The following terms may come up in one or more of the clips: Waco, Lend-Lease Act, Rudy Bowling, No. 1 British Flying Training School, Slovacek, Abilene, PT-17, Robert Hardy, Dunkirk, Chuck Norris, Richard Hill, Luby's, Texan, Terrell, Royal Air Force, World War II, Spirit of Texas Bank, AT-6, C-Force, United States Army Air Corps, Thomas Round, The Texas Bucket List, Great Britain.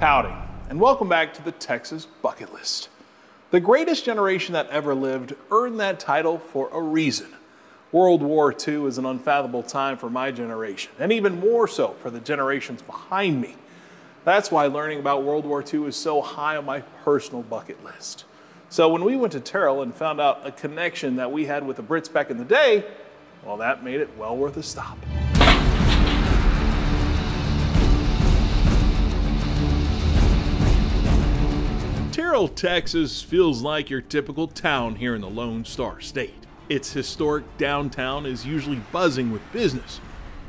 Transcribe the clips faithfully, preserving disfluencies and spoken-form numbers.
Howdy, and welcome back to the Texas Bucket List. The greatest generation that ever lived earned that title for a reason. World War Two is an unfathomable time for my generation, and even more so for the generations behind me. That's why learning about World War Two is so high on my personal bucket list. So when we went to Terrell and found out a connection that we had with the Brits back in the day, well, that made it well worth a stop. Terrell, Texas feels like your typical town here in the Lone Star State. Its historic downtown is usually buzzing with business,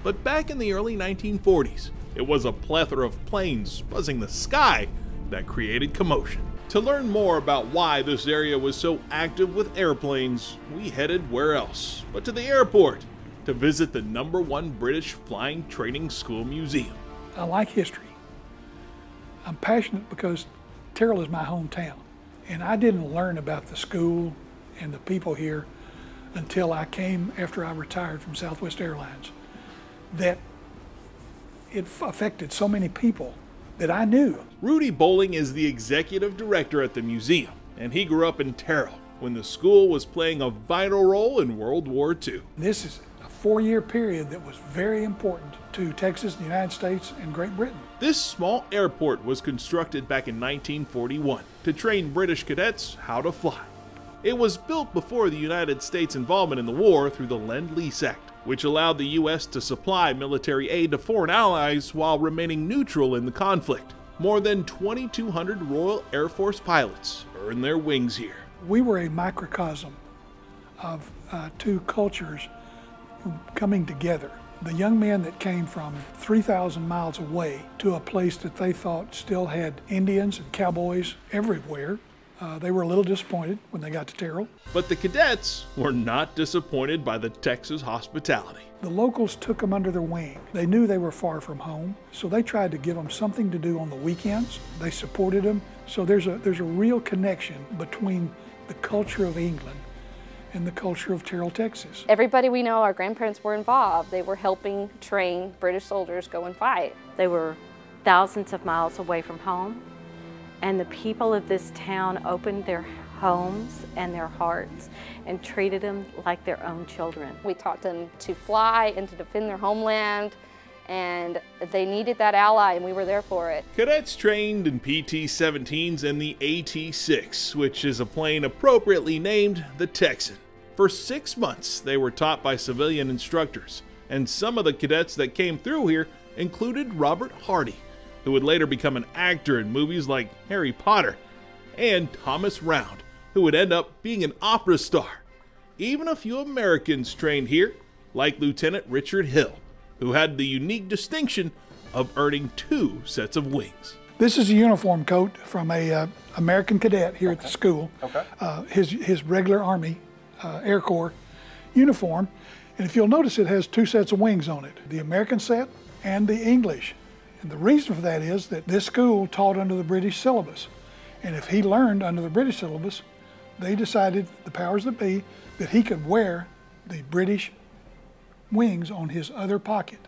but back in the early nineteen forties, it was a plethora of planes buzzing the sky that created commotion. To learn more about why this area was so active with airplanes, we headed where else but to the airport to visit the number one British Flying Training School Museum. I like history. I'm passionate because Terrell is my hometown, and I didn't learn about the school and the people here until I came after I retired from Southwest Airlines. That it affected so many people that I knew. Rudy Bowling is the executive director at the museum, and he grew up in Terrell when the school was playing a vital role in World War Two. This is a four-year period that was very important to Texas, the United States, and Great Britain. This small airport was constructed back in nineteen forty-one to train British cadets how to fly. It was built before the United States' involvement in the war through the Lend-Lease Act, which allowed the U S to supply military aid to foreign allies while remaining neutral in the conflict. More than twenty-two hundred Royal Air Force pilots earned their wings here. We were a microcosm of uh, two cultures coming together. The young men that came from three thousand miles away to a place that they thought still had Indians and cowboys everywhere. Uh, they were a little disappointed when they got to Terrell. But the cadets were not disappointed by the Texas hospitality. The locals took them under their wing. They knew they were far from home, so they tried to give them something to do on the weekends. They supported them. So there's a, there's a real connection between the culture of England and the culture of Terrell, Texas. Everybody we know, our grandparents were involved. They were helping train British soldiers go and fight. They were thousands of miles away from home. And the people of this town opened their homes and their hearts and treated them like their own children. We taught them to fly and to defend their homeland, and they needed that ally, and we were there for it. Cadets trained in P T seventeens and the A T six, which is a plane appropriately named the Texan. For six months, they were taught by civilian instructors, and some of the cadets that came through here included Robert Hardy, who would later become an actor in movies like Harry Potter, and Thomas Round, who would end up being an opera star. Even a few Americans trained here, like Lieutenant Richard Hill, who had the unique distinction of earning two sets of wings. This is a uniform coat from a uh, American cadet here okay. at the school, okay. uh, his, his regular Army uh, Air Corps uniform, and if you'll notice it has two sets of wings on it, the American set and the English. And the reason for that is that this school taught under the British syllabus. And if he learned under the British syllabus, they decided, the powers that be, that he could wear the British wings on his other pocket.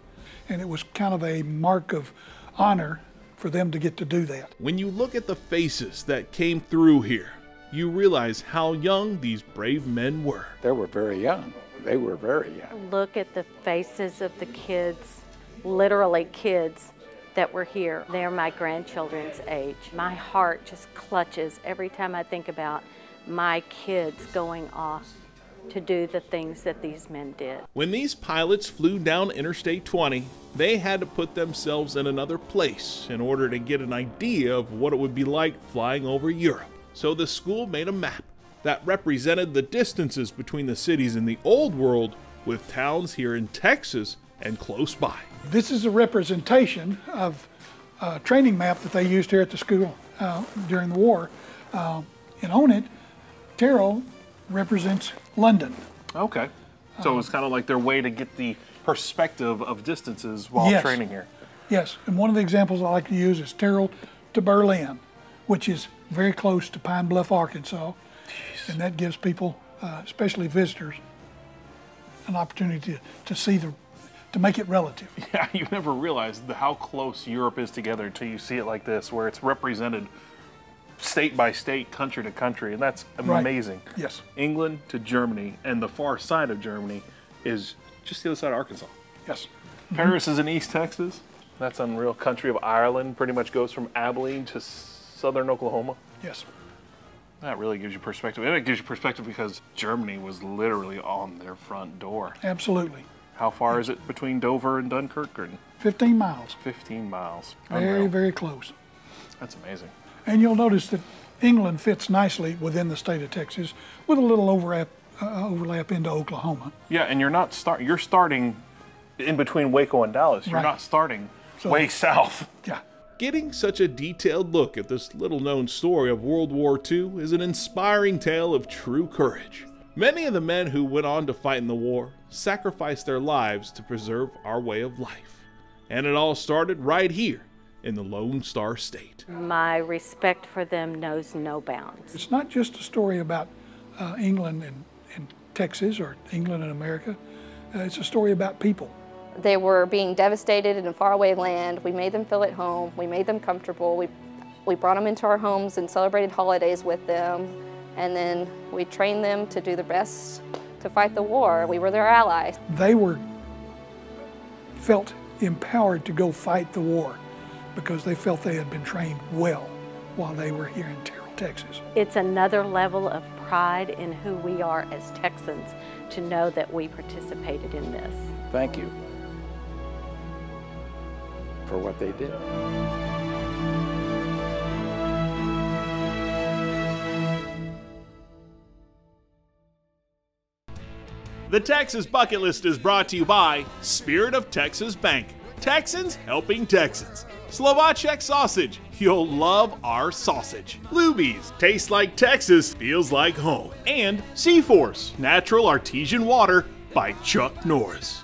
And it was kind of a mark of honor for them to get to do that. When you look at the faces that came through here, you realize how young these brave men were. They were very young. They were very young. Look at the faces of the kids, literally kids, that were here. They're my grandchildren's age. My heart just clutches every time I think about my kids going off to do the things that these men did. When these pilots flew down Interstate twenty, they had to put themselves in another place in order to get an idea of what it would be like flying over Europe. So the school made a map that represented the distances between the cities in the old world with towns here in Texas and close by. This is a representation of a training map that they used here at the school uh, during the war. Uh, and on it, Terrell represents London. Okay, so um, it was kind of like their way to get the perspective of distances while yes, training here. Yes, and one of the examples I like to use is Terrell to Berlin, which is very close to Pine Bluff, Arkansas. Jeez. And that gives people, uh, especially visitors, an opportunity to, to see the to make it relative. Yeah, you never realize the, how close Europe is together until you see it like this, where it's represented state by state, country to country, and that's amazing. Right. Yes. England to Germany, and the far side of Germany is just the other side of Arkansas. Yes. Paris mm-hmm. is in East Texas. That's unreal. Country of Ireland pretty much goes from Abilene to southern Oklahoma. Yes. That really gives you perspective. And it gives you perspective because Germany was literally on their front door. Absolutely. How far is it between Dover and Dunkirk? fifteen miles. fifteen miles. Unreal. Very, very close. That's amazing. And you'll notice that England fits nicely within the state of Texas with a little overlap, uh, overlap into Oklahoma. Yeah, and you're not start. You're starting in between Waco and Dallas. You're right. not starting so, way south. Yeah. Getting such a detailed look at this little-known story of World War Two is an inspiring tale of true courage. Many of the men who went on to fight in the war sacrificed their lives to preserve our way of life. And it all started right here in the Lone Star State. My respect for them knows no bounds. It's not just a story about uh, England and, and Texas or England and America. Uh, it's a story about people. They were being devastated in a faraway land. We made them feel at home. We made them comfortable. We, we brought them into our homes and celebrated holidays with them. And then we trained them to do their best to fight the war. We were their allies. They were felt empowered to go fight the war because they felt they had been trained well while they were here in Terrell, Texas. It's another level of pride in who we are as Texans to know that we participated in this. Thank you for what they did. The Texas Bucket List is brought to you by Spirit of Texas Bank. Texans helping Texans. Slovacek sausage. You'll love our sausage. Luby's. Tastes like Texas. Feels like home. And C-Force. Natural artesian water by Chuck Norris.